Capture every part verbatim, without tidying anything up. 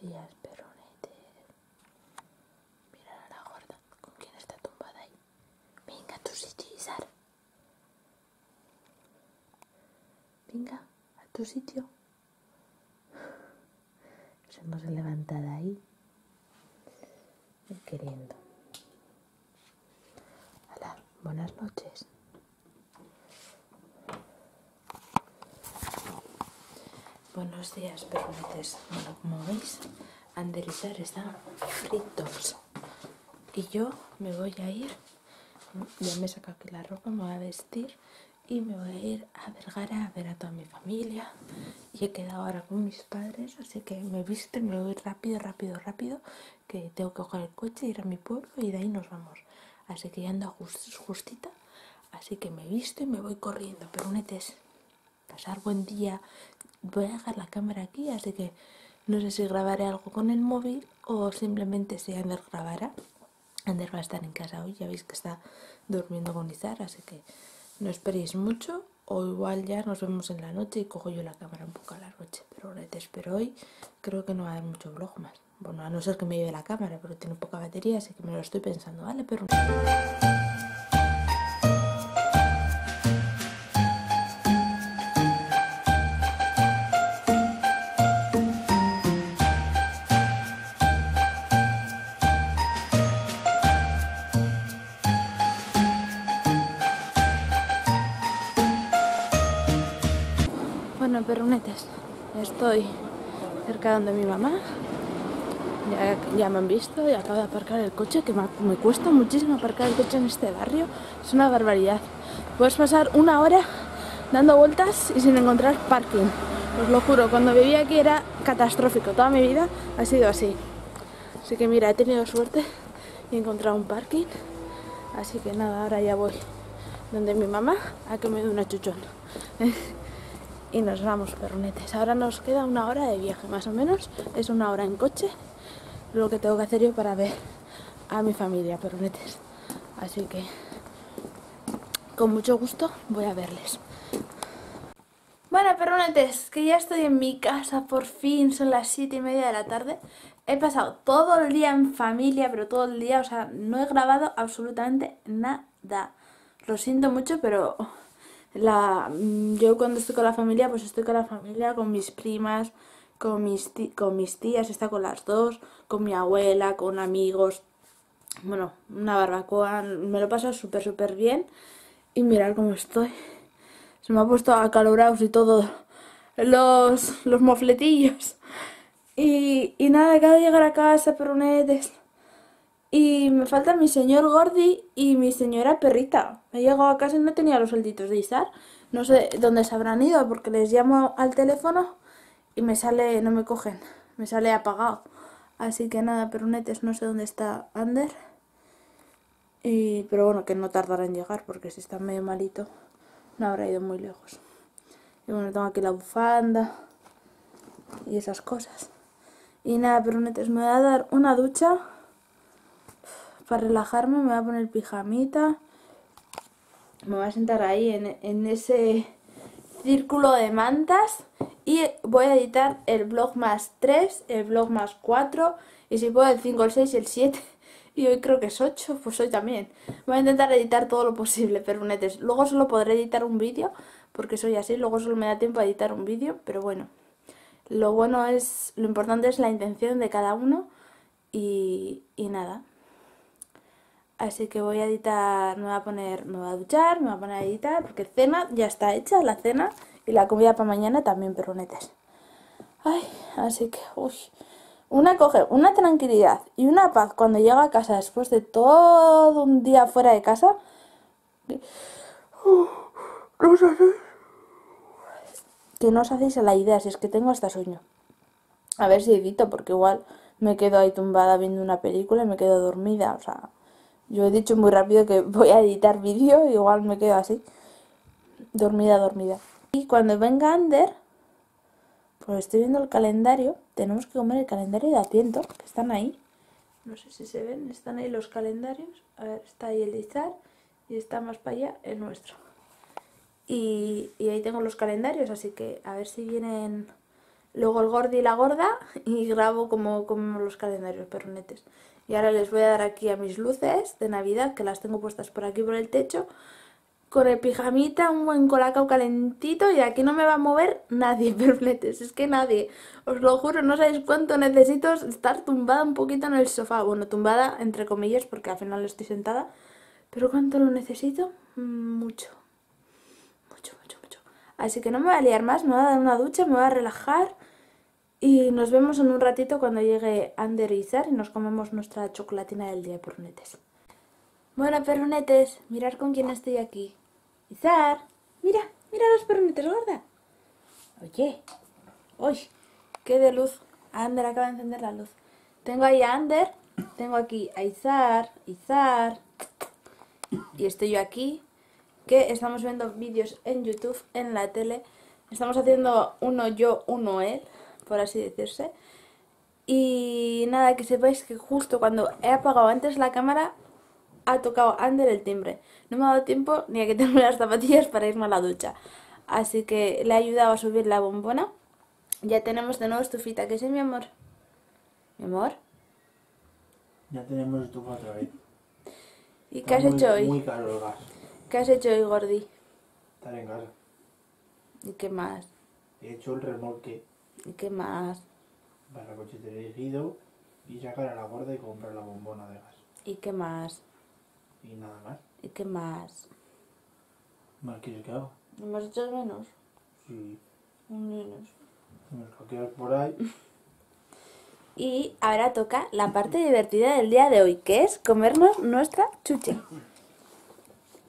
días, perronete. Mirar a la gorda, con quien está tumbada ahí. Venga, a tu sitio, Izar. Venga, a tu sitio. Nos hemos levantado ahí, queriendo. Hola, buenas noches. Buenos días, perronetes. Bueno, como veis, Ander y Izar están fritos. Y yo me voy a ir, ya me he sacado aquí la ropa, me voy a vestir y me voy a ir a Vergara a ver a toda mi familia. Y he quedado ahora con mis padres, así que me visten, me voy rápido, rápido, rápido, que tengo que coger el coche, ir a mi pueblo y de ahí nos vamos. Así que ya ando just, justita, así que me visto y me voy corriendo, perronetes. Pasar buen día. Voy a dejar la cámara aquí, así que no sé si grabaré algo con el móvil o simplemente si Ander grabará. Ander va a estar en casa hoy, ya veis que está durmiendo con Izar, así que no esperéis mucho. O igual ya nos vemos en la noche y cojo yo la cámara un poco a la noche. Pero ahora te espero hoy, creo que no va a haber mucho vlog más. Bueno, a no ser que me lleve la cámara, pero tiene poca batería, así que me lo estoy pensando, ¿vale? Pero... Bueno, perronetes, ya estoy cerca donde mi mamá, ya, ya me han visto y acabo de aparcar el coche, que me, me cuesta muchísimo aparcar el coche en este barrio, es una barbaridad. Puedes pasar una hora dando vueltas y sin encontrar parking, os lo juro, cuando vivía aquí era catastrófico, toda mi vida ha sido así. Así que mira, he tenido suerte y he encontrado un parking, así que nada, ahora ya voy donde mi mamá a que me dé una chuchón. Y nos vamos, perronetes. Ahora nos queda una hora de viaje, más o menos. Es una hora en coche lo que tengo que hacer yo para ver a mi familia, perronetes. Así que con mucho gusto voy a verles. Bueno, perronetes, que ya estoy en mi casa por fin. Son las siete y media de la tarde. He pasado todo el día en familia, pero todo el día, o sea, no he grabado absolutamente nada. Lo siento mucho, pero... La, yo cuando estoy con la familia, pues estoy con la familia, con mis primas, con mis, tí, con mis tías, está con las dos, con mi abuela, con amigos, bueno, una barbacoa, me lo paso súper súper bien. Y mirad cómo estoy, se me ha puesto acalorados y todo los, los mofletillos. Y, y nada, acabo de llegar a casa, perronetes. Y me falta mi señor Gordi y mi señora Perrita. He llegado a casa y no tenía los suelditos de Izar. No sé dónde se habrán ido porque les llamo al teléfono y me sale, no me cogen, me sale apagado. Así que nada, perronetes, no sé dónde está Ander. Y, pero bueno, que no tardará en llegar porque si está medio malito no habrá ido muy lejos. Y bueno, tengo aquí la bufanda y esas cosas. Y nada, perronetes, me voy a dar una ducha. Para relajarme me voy a poner pijamita, me voy a sentar ahí en, en ese círculo de mantas y voy a editar el vlog más tres, el vlog más cuatro y si puedo el cinco, el seis, el siete y hoy creo que es ocho, pues hoy también. Voy a intentar editar todo lo posible, perronetes. Luego solo podré editar un vídeo porque soy así, luego solo me da tiempo a editar un vídeo, pero bueno. Lo bueno es, lo importante es la intención de cada uno y, y nada. Así que voy a editar, me voy a poner, me voy a duchar, me voy a poner a editar, porque cena ya está hecha, la cena y la comida para mañana también, perronetes. Ay, así que, uy, una coge, una tranquilidad y una paz cuando llega a casa después de todo un día fuera de casa. Que no os hacéis a la idea, si es que tengo hasta sueño. A ver si edito, porque igual me quedo ahí tumbada viendo una película y me quedo dormida, o sea... Yo he dicho muy rápido que voy a editar vídeo, igual me quedo así, dormida, dormida. Y cuando venga Ander, pues estoy viendo el calendario, tenemos que comer el calendario de Adviento, que están ahí. No sé si se ven, están ahí los calendarios, a ver, está ahí el de Izar y está más para allá el nuestro. Y, y ahí tengo los calendarios, así que a ver si vienen luego el gordi y la gorda, y grabo como comemos los calendarios perronetes. Y ahora les voy a dar aquí a mis luces de Navidad, que las tengo puestas por aquí por el techo, con el pijamita, un buen colacao calentito, y de aquí no me va a mover nadie, perronetes, es que nadie, os lo juro, no sabéis cuánto necesito estar tumbada un poquito en el sofá, bueno, tumbada entre comillas porque al final estoy sentada, pero cuánto lo necesito, mucho. Así que no me voy a liar más, me voy a dar una ducha, me voy a relajar y nos vemos en un ratito cuando llegue Ander y Izar y nos comemos nuestra chocolatina del día, perronetes. Bueno, perronetes, mirad con quién estoy aquí. Izar, mira, mira los perronetes, gorda. Oye, uy, qué de luz. Ander acaba de encender la luz. Tengo ahí a Ander, tengo aquí a Izar, Izar y estoy yo aquí. Que estamos viendo vídeos en YouTube, en la tele, estamos haciendo uno yo, uno él, por así decirse. Y nada, que sepáis que justo cuando he apagado antes la cámara, ha tocado Ander el timbre. No me ha dado tiempo ni a quitarme las zapatillas para irme a la ducha. Así que le he ayudado a subir la bombona. Ya tenemos de nuevo estufita, ¿qué es, mi amor? ¿Mi amor? Ya tenemos estufa otra vez. ¿Y está qué has muy, hecho hoy? Muy caro el gas. ¿Qué has hecho hoy, gordi? Estar en casa. ¿Y qué más? He hecho el remolque. ¿Y qué más? Para la cochetería he ido y sacar a la gorda y comprar la bombona de gas. ¿Y qué más? Y nada más. ¿Y qué más? ¿Más quieres que hago? ¿Me has hecho menos? Sí. Menos. Me los coqueas por ahí. Y ahora toca la parte divertida del día de hoy, que es comernos nuestra chuche.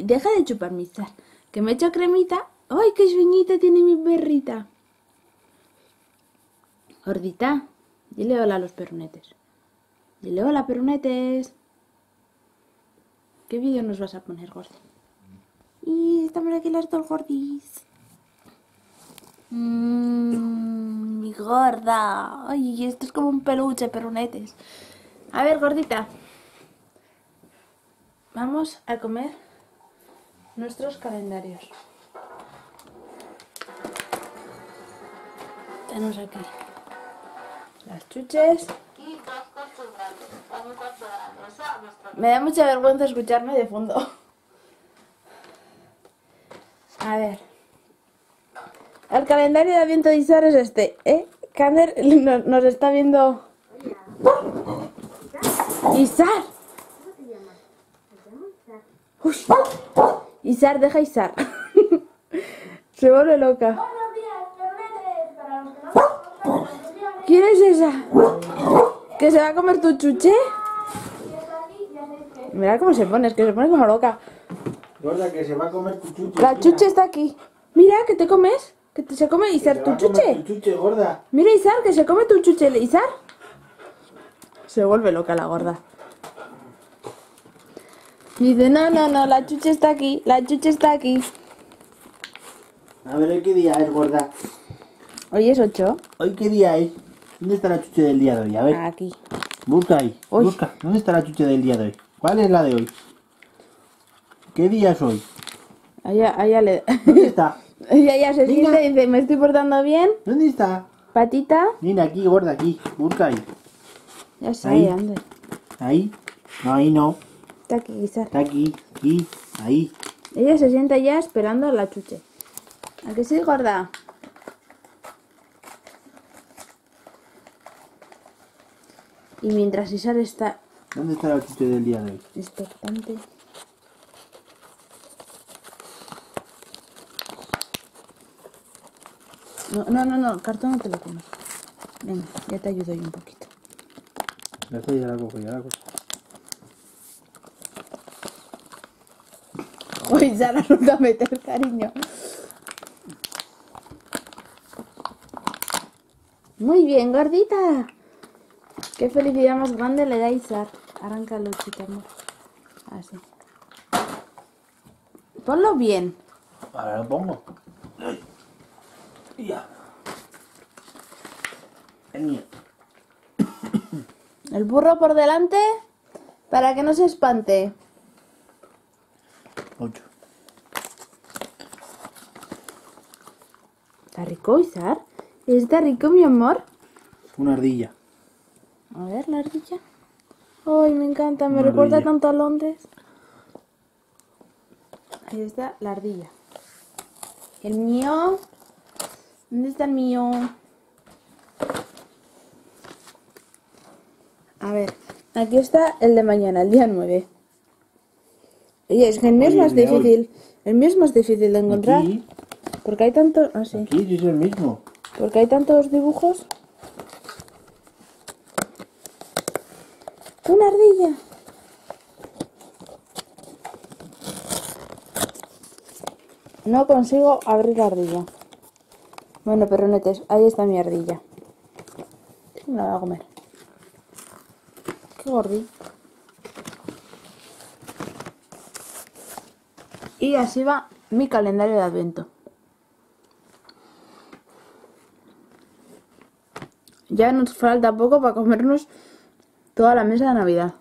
Deja de chupar, Izar, que me he hecho cremita. ¡Ay, qué sueñita tiene mi perrita! Gordita, dile hola a los perronetes. Dile hola, perronetes. ¿Qué vídeo nos vas a poner, gordi? Y estamos aquí las dos gordis. Mmm, mi gorda. Ay, esto es como un peluche, perronetes. A ver, gordita. Vamos a comer nuestros calendarios. Tenemos aquí las chuches. Me da mucha vergüenza escucharme de fondo. A ver. El calendario de Aviento de Izar es este, ¿eh? Ander nos, nos está viendo. ¡Izar! Uy. Izar, deja Izar. Se vuelve loca. Buenos días, perronetes. Para los que no conocen, ¿quién es esa? ¿Que se va a comer tu chuche? Mira cómo se pone, es que se pone como loca. Gorda, que se va a comer tu chuche. La chuche está aquí. Mira, que te comes. Que te, se come Izar tu chuche. Tu chuche, gorda. Mira, Izar, que se come tu chuche. Izar. Se vuelve loca la gorda. Dice, no, no, no, la chuche está aquí, la chuche está aquí. A ver, ¿qué día es, gorda? Hoy es ocho. ¿Hoy qué día es? ¿Dónde está la chuche del día de hoy? A ver. Aquí. Busca ahí, hoy. Busca. ¿Dónde está la chuche del día de hoy? ¿Cuál es la de hoy? ¿Qué día es hoy? Allá, allá le... ¿Dónde está? Ella ya se siente y dice, ¿me estoy portando bien? ¿Dónde está? Patita. Mira, aquí, gorda, aquí. Busca ahí. Ya sé, ahí. Ander. Ahí. No, ahí no. Está aquí, Izar. Está aquí, aquí, ahí. Ella se sienta ya esperando a la chuche. ¿A que sí, gorda? Y mientras Izar está... ¿Dónde está la chuche del día de hoy? Expectante. No, no, no, no, el cartón no te lo comes. Venga, ya te ayudo yo un poquito. Ya está, ya la cojo, ya la cojo. Uy, ya la ruta a meter, cariño. Muy bien, gordita. Qué felicidad más grande le da Izar. Arráncalo, chica, amor. Así. Ponlo bien. Ahora lo pongo. Ya. El mío. El burro por delante para que no se espante. Ocho. ¿Está rico, Izar? ¿Está rico, mi amor? Una ardilla. A ver, la ardilla. Ay, me encanta, me recuerda tanto a Londres. Ahí está la ardilla. El mío. ¿Dónde está el mío? A ver, aquí está el de mañana, el día nueve. Oye, es que el mío es más difícil. El mío es más difícil de encontrar. Aquí, porque hay tantos... Ah, sí. Aquí es el mismo. Porque hay tantos dibujos. Una ardilla. No consigo abrir la ardilla. Bueno, perronetes, ahí está mi ardilla. Me la voy a comer. Qué gordito. Y así va mi calendario de adviento. Ya nos falta poco para comernos toda la mesa de Navidad.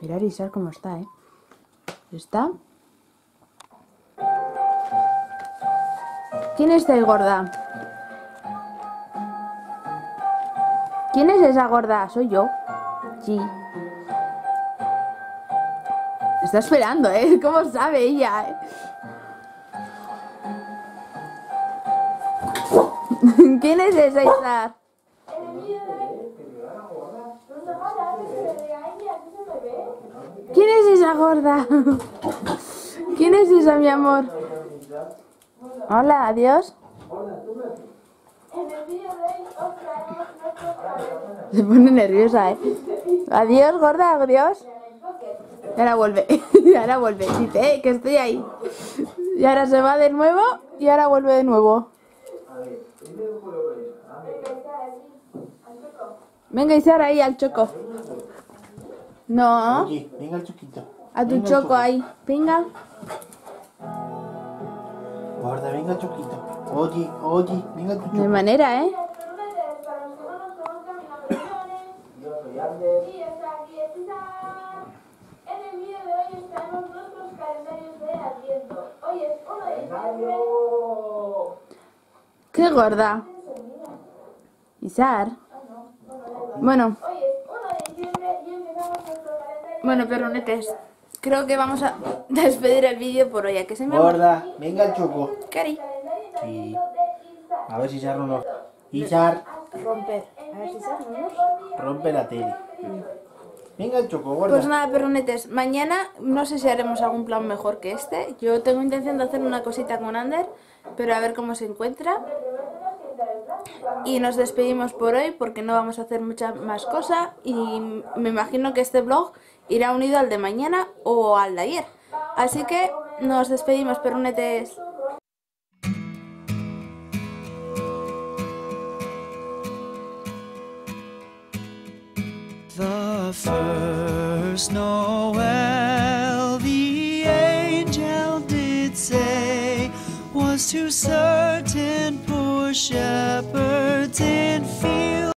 Mirad Izar cómo está, ¿eh? ¿Está? ¿Quién está ahí, gorda? ¿Quién es esa gorda? Soy yo. Sí. Está esperando, ¿eh? ¿Cómo sabe ella? ¿Eh? ¿Quién es esa, Izar? ¿Quién es esa gorda? ¿Quién es esa, mi amor? Hola, adiós. Se pone nerviosa, ¿eh? Adiós, gorda, adiós. Y ahora vuelve, y ahora vuelve, dice, eh, que estoy ahí. Y ahora se va de nuevo, y ahora vuelve de nuevo. Venga, Izar, ahí al choco. No. Oye, venga al choquito. A tu venga choco, choco ahí. Venga. Guarda, venga al choquito. Oye, oye, venga tu choco. De manera, ¿eh? ¡Qué gorda! Izar. Bueno. Bueno, perronetes. Creo que vamos a despedir el vídeo por hoy. ¿A que se me gorda, va? Venga el choco. Cari. Sí. A ver si Izar no nos... Izar. Romper. A ver si Izar no nos... Rompe la tele. Venga el choco, gorda. Pues nada, perronetes. Mañana no sé si haremos algún plan mejor que este. Yo tengo intención de hacer una cosita con Ander, pero a ver cómo se encuentra. Y nos despedimos por hoy porque no vamos a hacer mucha más cosa. Y me imagino que este vlog irá unido al de mañana o al de ayer. Así que nos despedimos, perronetes. The first Noel the angel did say was to certain poor shepherds in fields.